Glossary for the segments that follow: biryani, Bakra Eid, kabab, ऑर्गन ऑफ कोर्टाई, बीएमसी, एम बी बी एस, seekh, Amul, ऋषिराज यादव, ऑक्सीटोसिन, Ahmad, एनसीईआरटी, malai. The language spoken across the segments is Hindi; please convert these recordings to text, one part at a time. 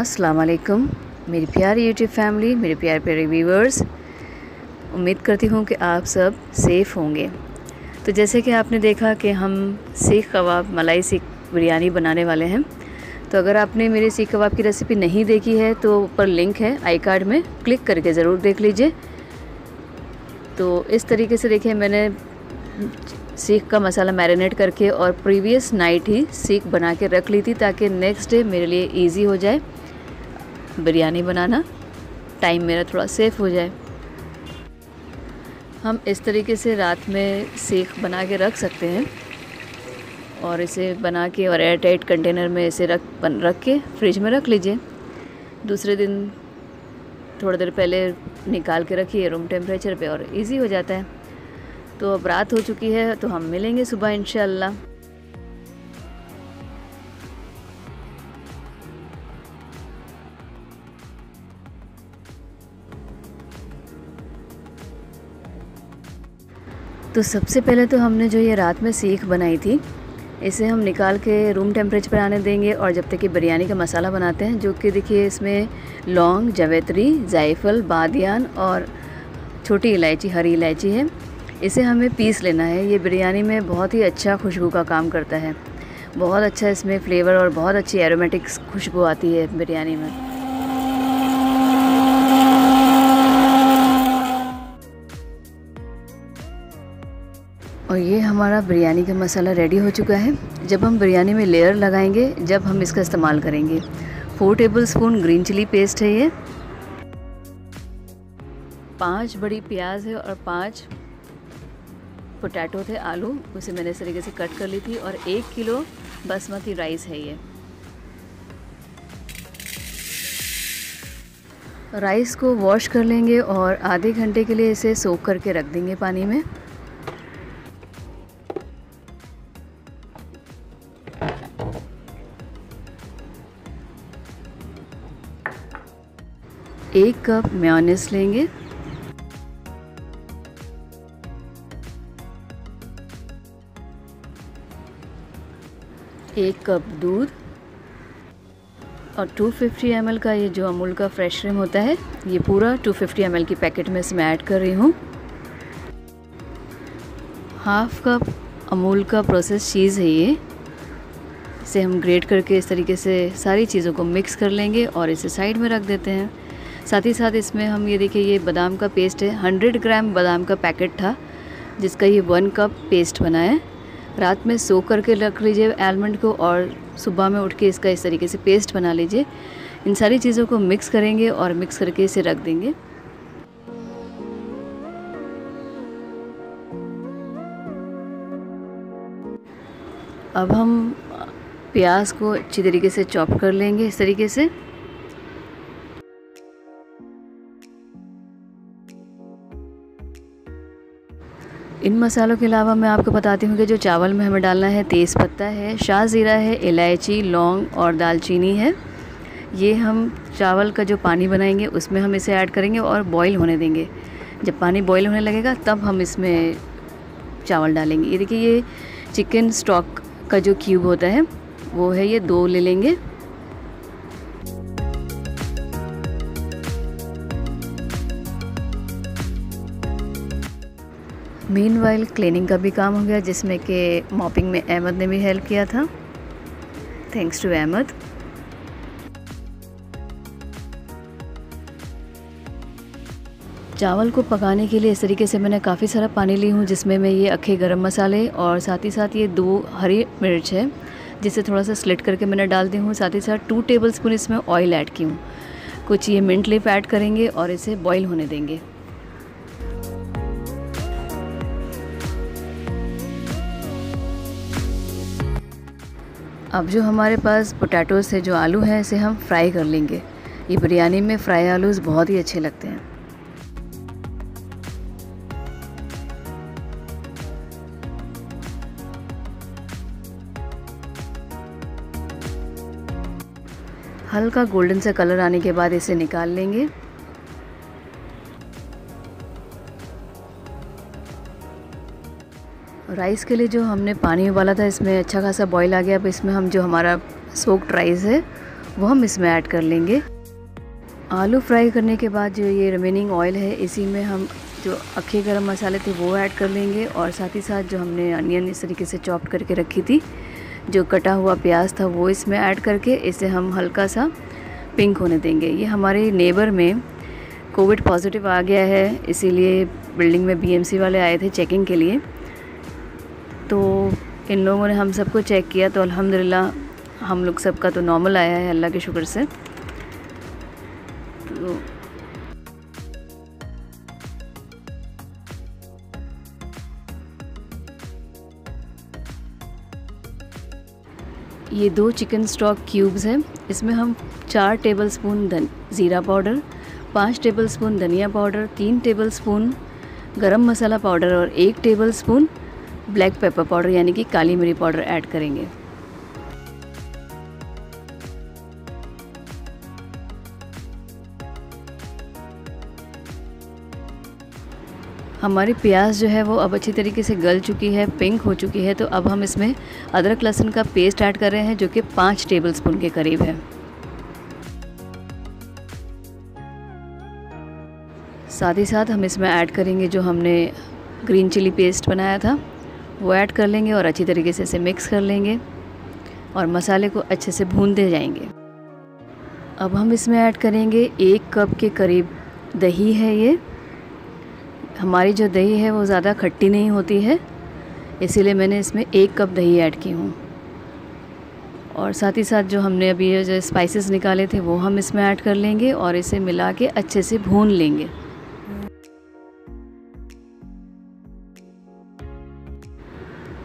अस्सलाम वालेकुम मेरी प्यारी यूट्यूब फैमिली, मेरे प्यारे व्यूअर्स। उम्मीद करती हूँ कि आप सब सेफ़ होंगे। तो जैसे कि आपने देखा कि हम सीख कबाब मलाई सीख बिरयानी बनाने वाले हैं। तो अगर आपने मेरे सीख कबाब की रेसिपी नहीं देखी है तो ऊपर लिंक है आई कार्ड में, क्लिक करके ज़रूर देख लीजिए। तो इस तरीके से देखिए, मैंने सीख का मसाला मैरिनेट करके और प्रीवियस नाइट ही सीख बना के रख ली थी ताकि नेक्स्ट डे मेरे लिए इजी हो जाए बिरयानी बनाना, टाइम मेरा थोड़ा सेफ हो जाए। हम इस तरीके से रात में सीख बना के रख सकते हैं और इसे बना के और एयर टाइट कंटेनर में इसे रख के फ्रिज में रख लीजिए। दूसरे दिन थोड़ी देर पहले निकाल के रखिए रूम टेम्परेचर पे और इजी हो जाता है। तो अब रात हो चुकी है, तो हम मिलेंगे सुबह इंशाल्लाह। तो सबसे पहले तो हमने जो ये रात में सीख बनाई थी इसे हम निकाल के रूम टेम्परेचर पर आने देंगे और जब तक कि बिरयानी का मसाला बनाते हैं, जो कि देखिए इसमें लौंग, जावेत्री, जायफल, बादियान और छोटी इलायची, हरी इलायची है। इसे हमें पीस लेना है। ये बिरयानी में बहुत ही अच्छा खुशबू का काम करता है, बहुत अच्छा इसमें फ्लेवर और बहुत अच्छी एरोमेटिक्स खुशबू आती है बिरयानी में। और ये हमारा बिरयानी का मसाला रेडी हो चुका है। जब हम बिरयानी में लेयर लगाएंगे, जब हम इसका इस्तेमाल करेंगे, 4 टेबलस्पून ग्रीन चिली पेस्ट है, ये 5 बड़ी प्याज है और 5 पोटैटो थे, आलू, उसे मैंने इस तरीके से कट कर ली थी और 1 किलो बासमती राइस है। ये राइस को वॉश कर लेंगे और आधे घंटे के लिए इसे सोक करके रख देंगे पानी में। एक कप मेयोनेज़ लेंगे, एक कप दूध और 250 ml का ये जो अमूल का फ्रेश क्रीम होता है, ये पूरा 250 ml की पैकेट में इसमें ऐड कर रही हूँ। हाफ कप अमूल का प्रोसेस चीज़ है, ये इसे हम ग्रेट करके इस तरीके से सारी चीज़ों को मिक्स कर लेंगे और इसे साइड में रख देते हैं। साथ ही साथ इसमें हम ये देखिए, ये बादाम का पेस्ट है, 100 ग्राम बादाम का पैकेट था जिसका ये 1 कप पेस्ट बना है। रात में सोक करके रख लीजिए आलमंड को और सुबह में उठ के इसका इस तरीके से पेस्ट बना लीजिए। इन सारी चीज़ों को मिक्स करेंगे और मिक्स करके इसे रख देंगे। अब हम प्याज को अच्छी तरीके से चॉप कर लेंगे इस तरीके से। इन मसालों के अलावा मैं आपको बताती हूँ कि जो चावल में हमें डालना है, तेज़पत्ता है, शाह ज़ीरा है, इलायची, लौंग और दालचीनी है। ये हम चावल का जो पानी बनाएंगे उसमें हम इसे ऐड करेंगे और बॉईल होने देंगे। जब पानी बॉईल होने लगेगा तब हम इसमें चावल डालेंगे। ये देखिए, ये चिकन स्टॉक का जो क्यूब होता है वो है, ये 2 ले लेंगे। मीनवाइल क्लीनिंग का भी काम हो गया, जिसमें कि मॉपिंग में अहमद ने भी हेल्प किया था, थैंक्स टू अहमद। चावल को पकाने के लिए इस तरीके से मैंने काफ़ी सारा पानी ली हूँ, जिसमें मैं ये अखे गरम मसाले और साथ ही साथ ये 2 हरी मिर्च है जिसे थोड़ा सा स्लिट करके मैंने डाल दी हूँ। साथ ही साथ 2 टेबलस्पून इसमें ऑयल ऐड की हूँ, कुछ ये मिंट लीफ ऐड करेंगे और इसे बॉईल होने देंगे। अब जो हमारे पास पोटैटोस है, जो आलू हैं, इसे हम फ्राई कर लेंगे। ये बिरयानी में फ्राई आलूज बहुत ही अच्छे लगते हैं। हल्का गोल्डन सा कलर आने के बाद इसे निकाल लेंगे। राइस के लिए जो हमने पानी उबाला था इसमें अच्छा खासा बॉईल आ गया। अब इसमें हम जो हमारा सोक्ड राइस है वो हम इसमें ऐड कर लेंगे। आलू फ्राई करने के बाद जो ये रिमेनिंग ऑयल है इसी में हम जो अखे गरम मसाले थे वो ऐड कर लेंगे और साथ ही साथ जो हमने अनियन इस तरीके से चॉप करके रखी थी, जो कटा हुआ प्याज था वो इसमें ऐड करके इसे हम हल्का सा पिंक होने देंगे। ये हमारे नेबर में कोविड पॉजिटिव आ गया है, इसीलिए बिल्डिंग में बीएमसी वाले आए थे चेकिंग के लिए, तो इन लोगों ने हम सबको चेक किया तो अल्हम्दुलिल्लाह हम लोग सबका तो नॉर्मल आया है अल्लाह के शुक्र से। तो ये 2 चिकन स्टॉक क्यूब्स हैं, इसमें हम 4 टेबलस्पून ज़ीरा पाउडर, 5 टेबलस्पून धनिया powder, 3 tablespoon garam masala powder और 1 टेबलस्पून ब्लैक पेपर पाउडर यानी कि काली मिर्च पाउडर ऐड करेंगे। हमारी प्याज जो है वो अब अच्छी तरीके से गल चुकी है, पिंक हो चुकी है, तो अब हम इसमें अदरक लहसुन का पेस्ट ऐड कर रहे हैं जो कि 5 टेबलस्पून के करीब है। साथ ही साथ हम इसमें ऐड करेंगे जो हमने ग्रीन चिली पेस्ट बनाया था वो ऐड कर लेंगे और अच्छी तरीके से इसे मिक्स कर लेंगे और मसाले को अच्छे से भूनते जाएंगे। अब हम इसमें ऐड करेंगे 1 कप के करीब दही है। ये हमारी जो दही है वो ज़्यादा खट्टी नहीं होती है, इसीलिए मैंने इसमें 1 कप दही ऐड की हूँ। और साथ ही साथ जो हमने अभी ये जो स्पाइसेस निकाले थे वो हम इसमें ऐड कर लेंगे और इसे मिला के अच्छे से भून लेंगे।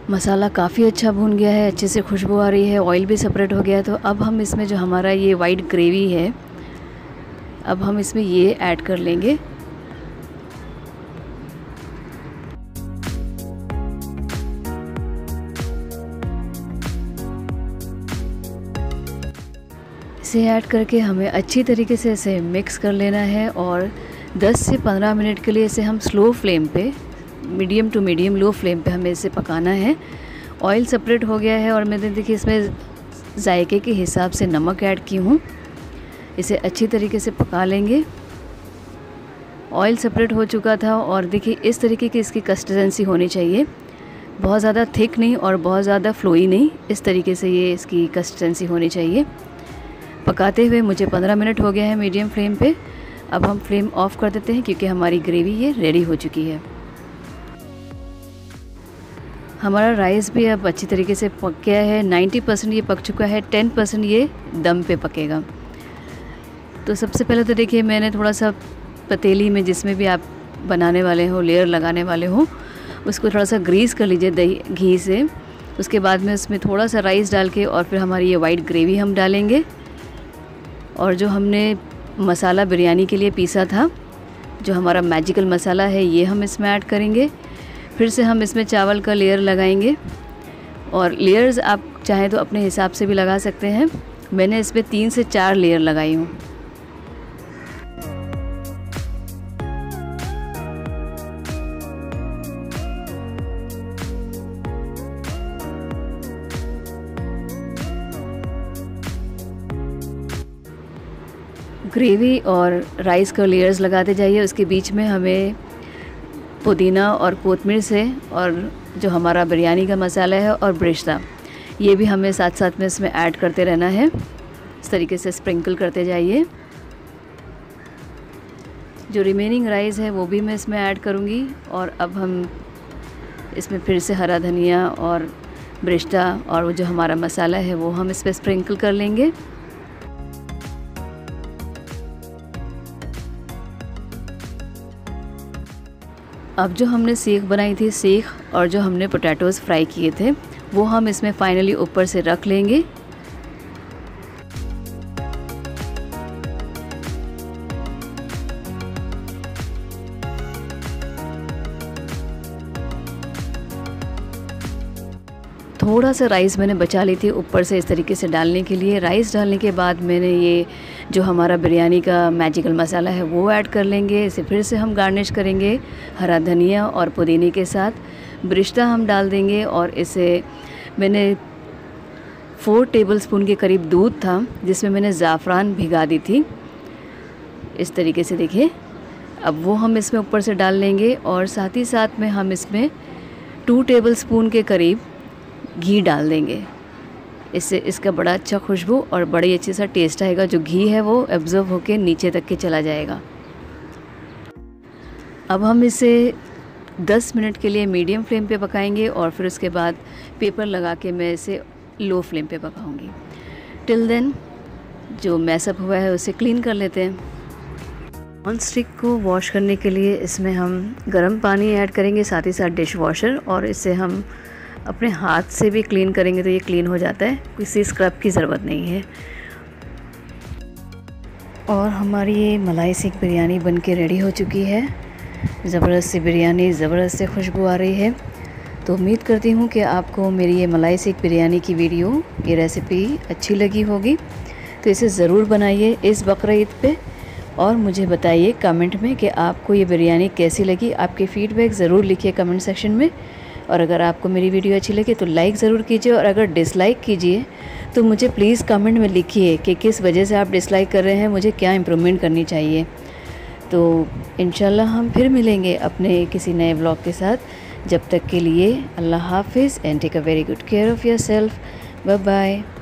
मसाला काफ़ी अच्छा भून गया है, अच्छे से खुशबू आ रही है, ऑयल भी सेपरेट हो गया है, तो अब हम इसमें जो हमारा ये वाइट ग्रेवी है अब हम इसमें ये ऐड कर लेंगे। इसे ऐड करके हमें अच्छी तरीके से इसे मिक्स कर लेना है और 10 से 15 मिनट के लिए इसे हम स्लो फ्लेम पे, medium to medium low flame पे हमें इसे पकाना है। ऑयल सेपरेट हो गया है और मैंने देखिए इसमें जायके के हिसाब से नमक ऐड की हूँ। इसे अच्छी तरीके से पका लेंगे। ऑयल सेपरेट हो चुका था और देखिए इस तरीके की इसकी कंसिस्टेंसी होनी चाहिए, बहुत ज़्यादा थिक नहीं और बहुत ज़्यादा फ्लोई नहीं, इस तरीके से ये इसकी कंसिस्टेंसी होनी चाहिए। पकाते हुए मुझे 15 मिनट हो गया है मीडियम फ्लेम पे। अब हम फ्लेम ऑफ कर देते हैं क्योंकि हमारी ग्रेवी ये रेडी हो चुकी है। हमारा राइस भी अब अच्छी तरीके से पक गया है, 90% ये पक चुका है, 10% ये दम पे पकेगा। तो सबसे पहले तो देखिए मैंने थोड़ा सा पतीली में, जिसमें भी आप बनाने वाले हो, लेयर लगाने वाले हो, उसको थोड़ा सा ग्रीस कर लीजिए दही घी से। उसके बाद में उसमें थोड़ा सा राइस डाल के और फिर हमारी ये वाइट ग्रेवी हम डालेंगे और जो हमने मसाला बिरयानी के लिए पीसा था, जो हमारा मैजिकल मसाला है, ये हम इसमें ऐड करेंगे। फिर से हम इसमें चावल का लेयर लगाएंगे और लेयर्स आप चाहें तो अपने हिसाब से भी लगा सकते हैं। मैंने इसमें 3 से 4 लेयर लगाई हूँ। ग्रेवी और राइस का लेयर्स लगाते जाइए, उसके बीच में हमें पुदीना और कोतमीर से और जो हमारा बिरयानी का मसाला है और ब्रिश्ता, ये भी हमें साथ साथ में इसमें ऐड करते रहना है। इस तरीके से स्प्रिंकल करते जाइए। जो रिमेनिंग राइस है वो भी मैं इसमें ऐड करूँगी और अब हम इसमें फिर से हरा धनिया और ब्रिश्ता और वो जो हमारा मसाला है वो हम इस पर स्प्रिंकल कर लेंगे। अब जो हमने सीख बनाई थी, सीख और जो हमने पोटैटोज़ फ्राई किए थे वो हम इसमें फाइनली ऊपर से रख लेंगे। थोड़ा सा राइस मैंने बचा ली थी ऊपर से इस तरीके से डालने के लिए। राइस डालने के बाद मैंने ये जो हमारा बिरयानी का मैजिकल मसाला है वो ऐड कर लेंगे। इसे फिर से हम गार्निश करेंगे हरा धनिया और पुदीने के साथ। ब्रिश्ता हम डाल देंगे और इसे मैंने 4 टेबलस्पून के करीब दूध था जिसमें मैंने ज़ाफ़रान भिगा दी थी। इस तरीके से देखिए, अब वो हम इसमें ऊपर से डाल लेंगे और साथ ही साथ में हम इसमें 2 टेबलस्पून के करीब घी डाल देंगे। इससे इसका बड़ा अच्छा खुशबू और बड़ी अच्छी सा टेस्ट आएगा। जो घी है वो एब्ज़ॉर्ब होकर नीचे तक के चला जाएगा। अब हम इसे 10 मिनट के लिए मीडियम फ्लेम पे पकाएंगे और फिर उसके बाद पेपर लगा के मैं इसे लो फ्लेम पे पकाऊंगी। टिल देन जो मैसअप हुआ है उसे क्लीन कर लेते हैं। नॉन स्टिक को वॉश करने के लिए इसमें हम गर्म पानी ऐड करेंगे, साथ ही साथ डिश वॉशर, और इसे हम अपने हाथ से भी क्लीन करेंगे तो ये क्लीन हो जाता है, किसी स्क्रब की ज़रूरत नहीं है। और हमारी ये मलाई सीख बिरयानी बन के रेडी हो चुकी है। ज़बरदस्त सी बिरयानी, ज़बरदस्त से खुशबू आ रही है। तो उम्मीद करती हूँ कि आपको मेरी ये मलाई सीख बिरयानी की वीडियो, ये रेसिपी अच्छी लगी होगी। तो इसे ज़रूर बनाइए इस बकरीद पे और मुझे बताइए कमेंट में कि आपको ये बिरयानी कैसी लगी। आपके फ़ीडबैक ज़रूर लिखिए कमेंट सेक्शन में। और अगर आपको मेरी वीडियो अच्छी लगे तो लाइक ज़रूर कीजिए, और अगर डिसलाइक कीजिए तो मुझे प्लीज़ कमेंट में लिखिए कि किस वजह से आप डिसलाइक कर रहे हैं, मुझे क्या इम्प्रूवमेंट करनी चाहिए। तो इंशाल्लाह हम फिर मिलेंगे अपने किसी नए व्लॉग के साथ। जब तक के लिए अल्लाह हाफिज़ and take a very good care of yourself. Bye bye.